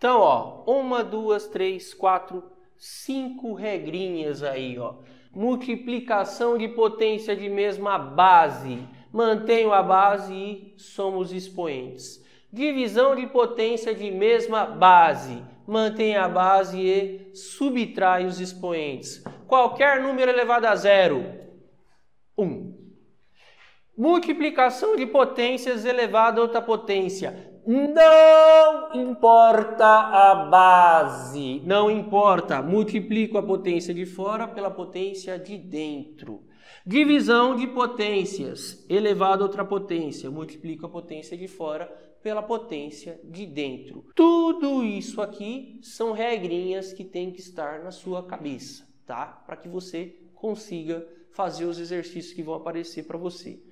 Então, ó, 1, 2, 3, 4, 5 regrinhas aí, ó. Multiplicação de potência de mesma base. Mantenho a base e somos expoentes. Divisão de potência de mesma base. Mantém a base e subtrai os expoentes. Qualquer número elevado a zero, 1. Multiplicação de potências elevado a outra potência. Não importa a base. Não importa. Multiplico a potência de fora pela potência de dentro. Divisão de potências elevado a outra potência. Multiplico a potência de fora pela potência de dentro. Tudo isso aqui são regrinhas que tem que estar na sua cabeça, tá? Para que você consiga fazer os exercícios que vão aparecer para você.